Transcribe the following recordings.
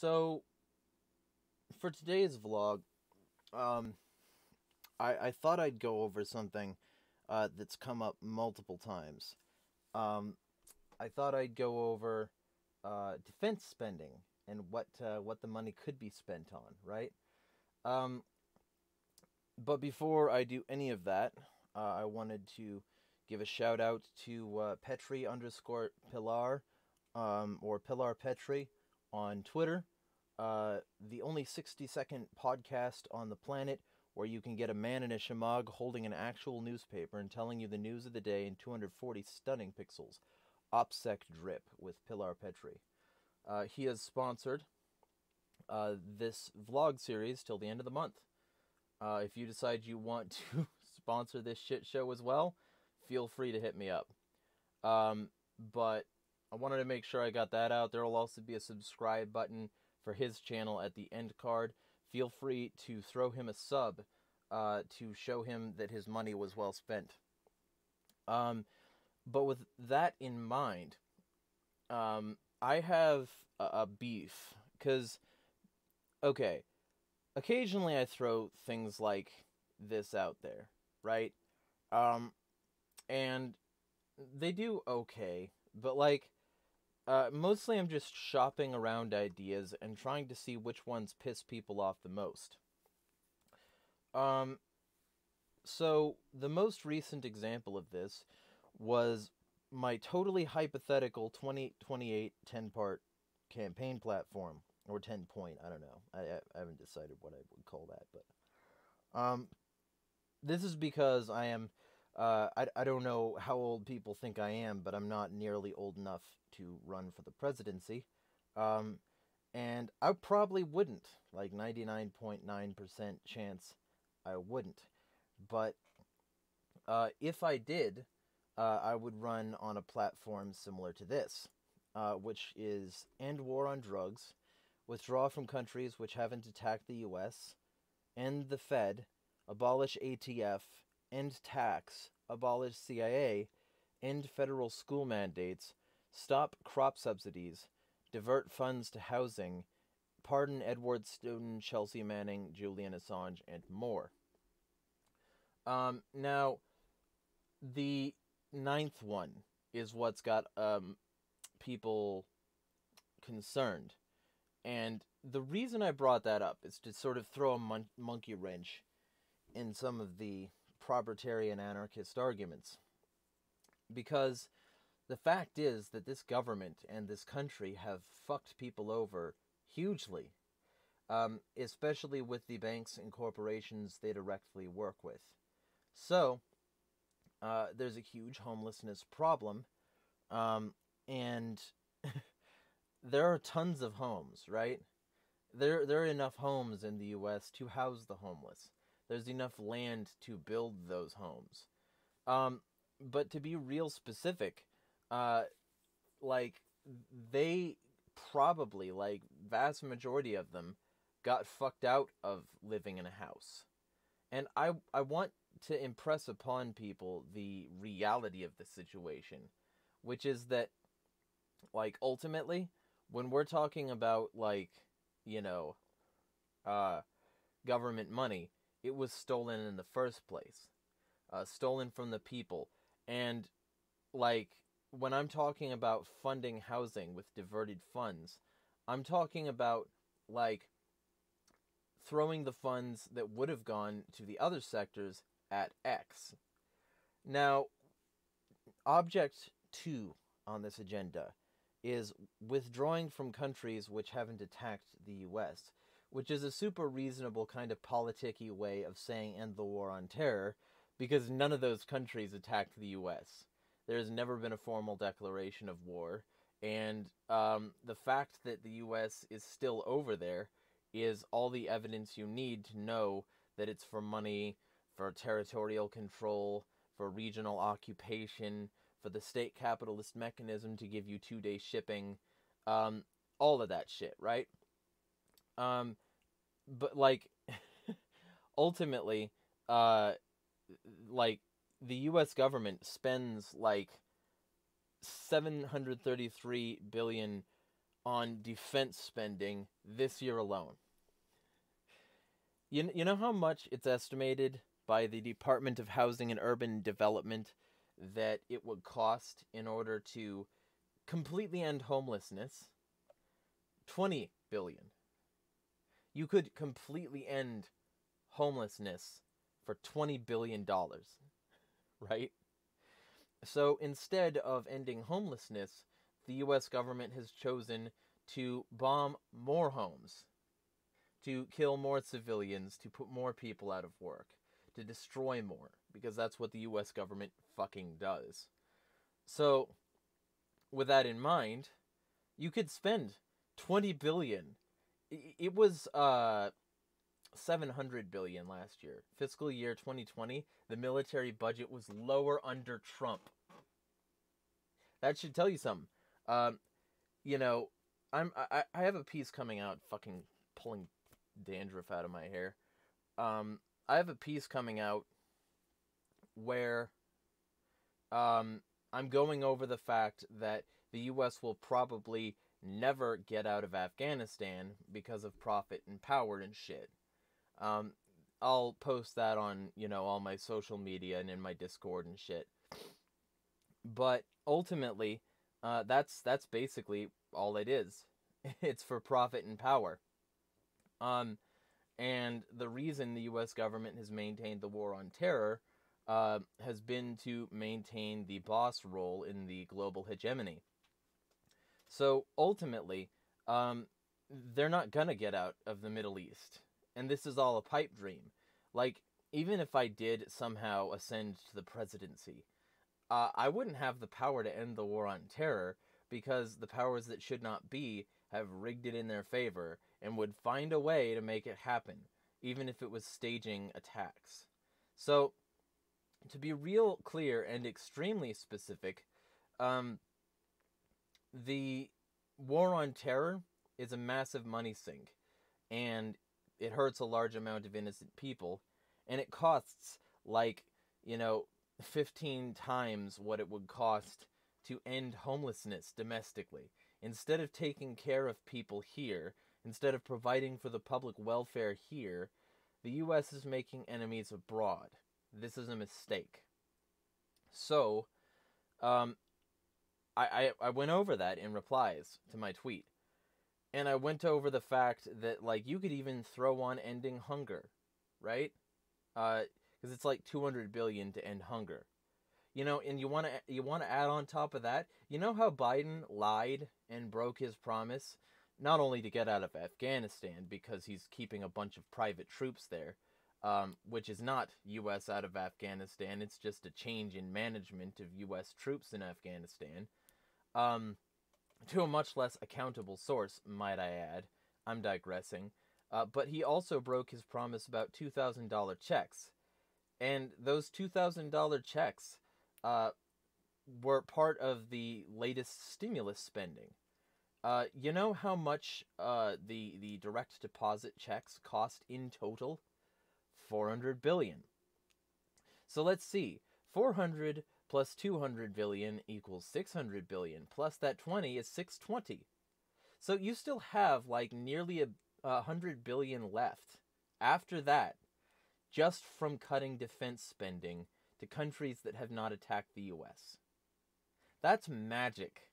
So, for today's vlog, I thought I'd go over something that's come up multiple times. I thought I'd go over defense spending and what the money could be spent on, right? But before I do any of that, I wanted to give a shout out to Petri_Pilar, or Pilar Petri on Twitter. The only 60-second podcast on the planet where you can get a man in a shemagh holding an actual newspaper and telling you the news of the day in 240 stunning pixels. OPSEC Drip with Pilar Petri. He has sponsored this vlog series till the end of the month. If you decide you want to sponsor this shit show as well, feel free to hit me up. But I wanted to make sure I got that out. There will also be a subscribe button for his channel at the end card. Feel free to throw him a sub to show him that his money was well spent. But with that in mind, I have a beef, because, okay, occasionally I throw things like this out there, right? And they do okay, but, like, mostly I'm just shopping around ideas and trying to see which ones piss people off the most. So, the most recent example of this was my totally hypothetical 2028 10-part campaign platform, or 10-point, I don't know. I haven't decided what I would call that, but this is because I am, I don't know how old people think I am, but I'm not nearly old enough to run for the presidency, and I probably wouldn't, like 99.9% chance I wouldn't, but if I did, I would run on a platform similar to this, which is end war on drugs, withdraw from countries which haven't attacked the U.S., end the Fed, abolish ATF, end tax, abolish CIA, end federal school mandates, stop crop subsidies, divert funds to housing, pardon Edward Snowden, Chelsea Manning, Julian Assange, and more. Now, the ninth one is what's got people concerned. And the reason I brought that up is to sort of throw a monkey wrench in some of the propertarian anarchist arguments. Because the fact is that this government and this country have fucked people over hugely, especially with the banks and corporations they directly work with. So, there's a huge homelessness problem, and there are tons of homes, right? There are enough homes in the U.S. to house the homeless. There's enough land to build those homes. But to be real specific, like, they probably, like, vast majority of them got fucked out of living in a house. And I want to impress upon people the reality of the situation, which is that, like, ultimately, when we're talking about, like, you know, government money, it was stolen in the first place, stolen from the people. And, like, when I'm talking about funding housing with diverted funds, I'm talking about, like, throwing the funds that would have gone to the other sectors at X. Now, object 2 on this agenda is withdrawing from countries which haven't attacked the U.S., which is a super reasonable kind of politicky way of saying end the war on terror, because none of those countries attacked the U.S. There has never been a formal declaration of war, and the fact that the U.S. is still over there is all the evidence you need to know that it's for money, for territorial control, for regional occupation, for the state capitalist mechanism to give you 2-day shipping, all of that shit, right? But, like, ultimately, like, the U.S. government spends, like, $733 billion on defense spending this year alone. You know how much it's estimated by the Department of Housing and Urban Development that it would cost in order to completely end homelessness? $20 billion. You could completely end homelessness for $20 billion, right? So instead of ending homelessness, the U.S. government has chosen to bomb more homes, to kill more civilians, to put more people out of work, to destroy more, because that's what the U.S. government fucking does. So, with that in mind, you could spend $20 billion. It was $700 billion last year. Fiscal year 2020, the military budget was lower under Trump. That should tell you something. You know, I have a piece coming out, fucking pulling dandruff out of my hair. I have a piece coming out where I'm going over the fact that the U.S. will probably never get out of Afghanistan because of profit and power and shit. I'll post that on, you know, all my social media and in my Discord and shit. But ultimately, that's basically all it is. It's for profit and power. And the reason the U.S. government has maintained the war on terror has been to maintain the boss role in the global hegemony. So ultimately, they're not going to get out of the Middle East. And this is all a pipe dream. Like, even if I did somehow ascend to the presidency, I wouldn't have the power to end the war on terror, because the powers that should not be have rigged it in their favor and would find a way to make it happen, even if it was staging attacks. So, to be real clear and extremely specific, the war on terror is a massive money sink, and it hurts a large amount of innocent people, and it costs, like, you know, 15 times what it would cost to end homelessness domestically. Instead of taking care of people here, instead of providing for the public welfare here, the U.S. is making enemies abroad. This is a mistake. So, I went over that in replies to my tweet. And I went over the fact that, like, you could even throw on ending hunger, right? Because it's like $200 billion to end hunger. You know, and you want to add on top of that, you know how Biden lied and broke his promise, not only to get out of Afghanistan, because he's keeping a bunch of private troops there, which is not U.S. out of Afghanistan, it's just a change in management of U.S. troops in Afghanistan, to a much less accountable source, might I add. I'm digressing. But he also broke his promise about $2,000 checks. And those $2,000 checks were part of the latest stimulus spending. You know how much the direct deposit checks cost in total? $400 billion. So let's see. 400 plus 200 billion equals 600 billion, plus that 20 is 620. So you still have like nearly 100 billion left after that, just from cutting defense spending to countries that have not attacked the U.S. That's magic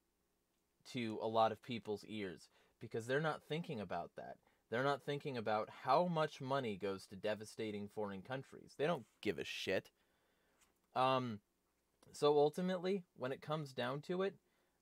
to a lot of people's ears, because they're not thinking about that. They're not thinking about how much money goes to devastating foreign countries. They don't give a shit. So ultimately, when it comes down to it,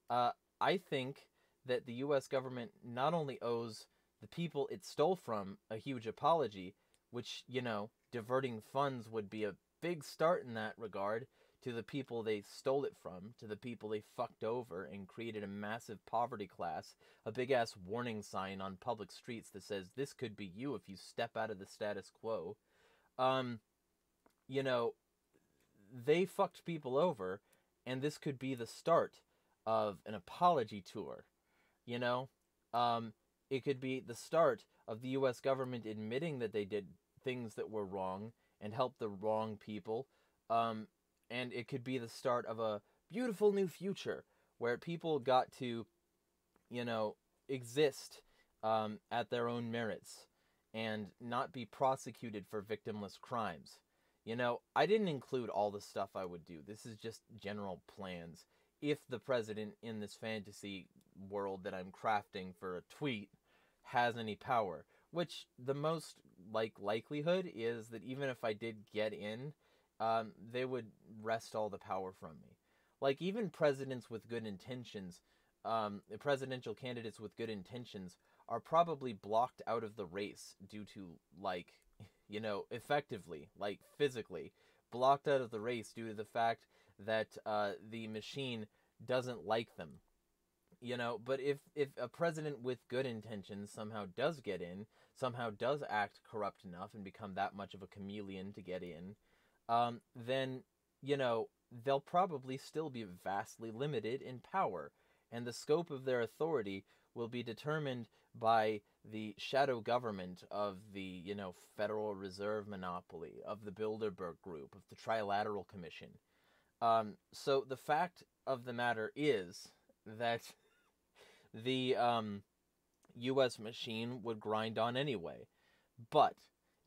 I think that the U.S. government not only owes the people it stole from a huge apology, which, you know, diverting funds would be a big start in that regard to the people they stole it from, to the people they fucked over and created a massive poverty class, a big-ass warning sign on public streets that says, this could be you if you step out of the status quo. You know, they fucked people over, and this could be the start of an apology tour, you know? It could be the start of the U.S. government admitting that they did things that were wrong and helped the wrong people, and it could be the start of a beautiful new future where people got to, you know, exist at their own merits and not be prosecuted for victimless crimes. You know, I didn't include all the stuff I would do. This is just general plans. If the president in this fantasy world that I'm crafting for a tweet has any power, which the most likelihood is that even if I did get in, they would wrest all the power from me. Like, even presidents with good intentions, presidential candidates with good intentions are probably blocked out of the race due to, like, you know, effectively, like physically, blocked out of the race due to the fact that the machine doesn't like them. You know, but if a president with good intentions somehow does get in, somehow does act corrupt enough and become that much of a chameleon to get in, then, you know, they'll probably still be vastly limited in power, and the scope of their authority will be determined by the shadow government of the, you know, Federal Reserve monopoly, of the Bilderberg Group, of the Trilateral Commission. So the fact of the matter is that the U.S. machine would grind on anyway. But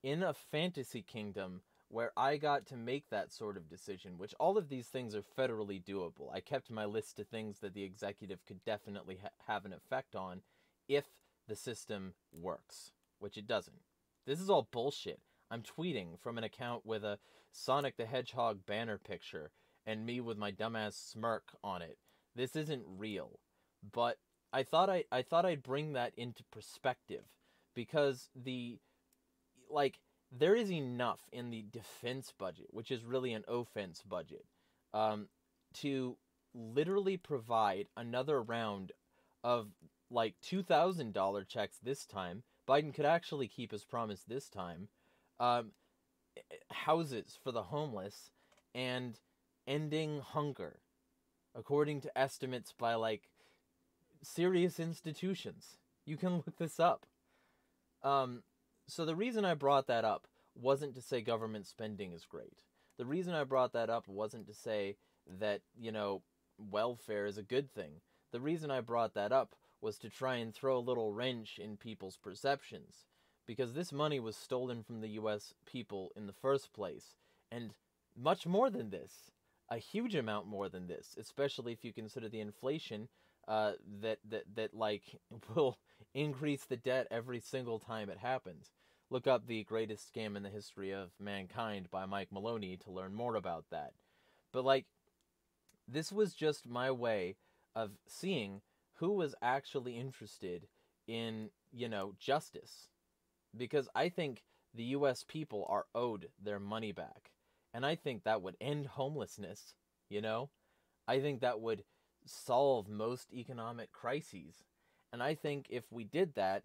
in a fantasy kingdom where I got to make that sort of decision, which all of these things are federally doable. I kept my list of things that the executive could definitely have an effect on if the system works, which it doesn't. This is all bullshit. I'm tweeting from an account with a Sonic the Hedgehog banner picture and me with my dumbass smirk on it. This isn't real, but I thought I'd bring that into perspective, because there is enough in the defense budget, which is really an offense budget, to literally provide another round of like $2,000 checks this time. Biden could actually keep his promise this time. Houses for the homeless and ending hunger, according to estimates by, like, serious institutions. You can look this up. So the reason I brought that up wasn't to say government spending is great. The reason I brought that up wasn't to say that, you know, welfare is a good thing. The reason I brought that up was to try and throw a little wrench in people's perceptions, because this money was stolen from the U.S. people in the first place, and much more than this. A huge amount more than this, especially if you consider the inflation that will increase the debt every single time it happens. Look up The Greatest Scam in the History of Mankind by Mike Maloney to learn more about that. But, like, this was just my way of seeing who was actually interested in, you know, justice. Because I think the U.S. people are owed their money back. And I think that would end homelessness, you know? I think that would solve most economic crises. And I think if we did that,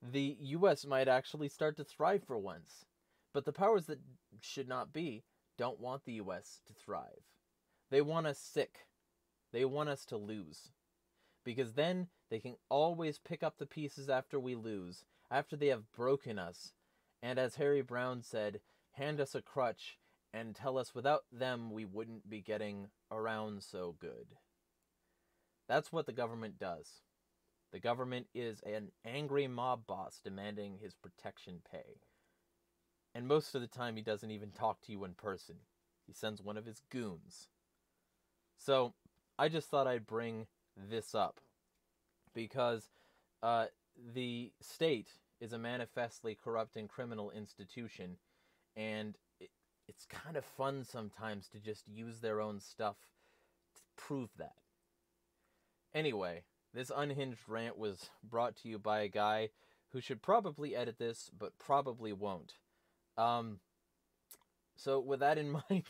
the U.S. might actually start to thrive for once. But the powers that should not be don't want the U.S. to thrive. They want us sick. They want us to lose. Because then they can always pick up the pieces after we lose, after they have broken us. And as Harry Brown said, hand us a crutch and tell us without them we wouldn't be getting around so good. That's what the government does. The government is an angry mob boss demanding his protection pay. And most of the time he doesn't even talk to you in person. He sends one of his goons. So I just thought I'd bring this up, because the state is a manifestly corrupt and criminal institution. And it's kind of fun sometimes to just use their own stuff to prove that. Anyway, this unhinged rant was brought to you by a guy who should probably edit this, but probably won't. So with that in mind,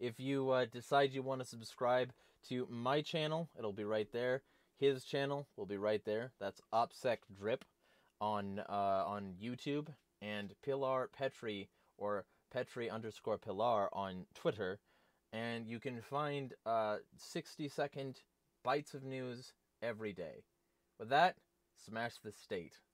if you decide you want to subscribe to my channel, it'll be right there. His channel will be right there. That's OPSEC Drip on YouTube, and Pilar Petri, or Petri_Pilar on Twitter, and you can find 60-second bites of news every day. With that, smash the state.